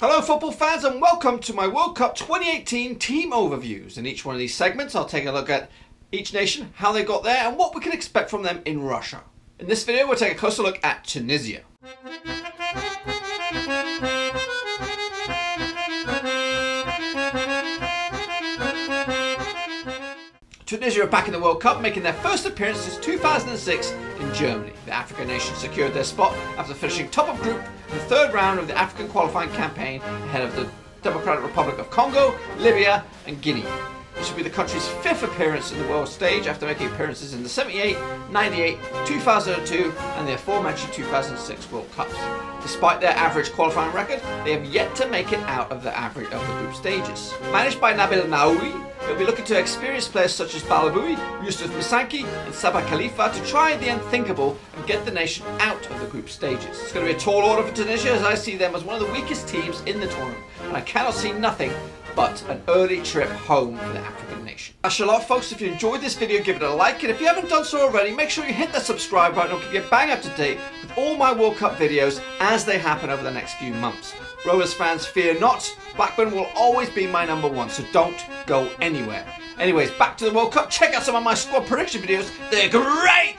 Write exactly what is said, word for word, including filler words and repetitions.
Hello football fans and welcome to my World Cup twenty eighteen team overviews. In each one of these segments I'll take a look at each nation, how they got there and what we can expect from them in Russia. In this video we'll take a closer look at Tunisia. Tunisia are back in the World Cup, making their first appearance since two thousand six in Germany. The African nation secured their spot after finishing top of group in the third round of the African qualifying campaign ahead of the Democratic Republic of Congo, Libya and Guinea. This will be the country's fifth appearance in the world stage after making appearances in the seventy-eight, ninety-eight, two thousand two and the aforementioned two thousand six World Cups. Despite their average qualifying record, they have yet to make it out of the average of the group stages. Managed by Nabil Naoui, they'll be looking to experienced players such as Balaboui, Yusuf Musanki and Sabah Khalifa to try the unthinkable and get the nation out of the group stages. It's going to be a tall order for Tunisia, as I see them as one of the weakest teams in the tournament, and I cannot see nothing but an early trip home for the African nation. That's a lot, folks. If you enjoyed this video, give it a like, and if you haven't done so already, make sure you hit that subscribe button and get bang up to date with all my World Cup videos as they happen over the next few months. Rovers fans, fear not. Blackburn will always be my number one, so don't go anywhere. Anyways, back to the World Cup. Check out some of my squad prediction videos. They're great!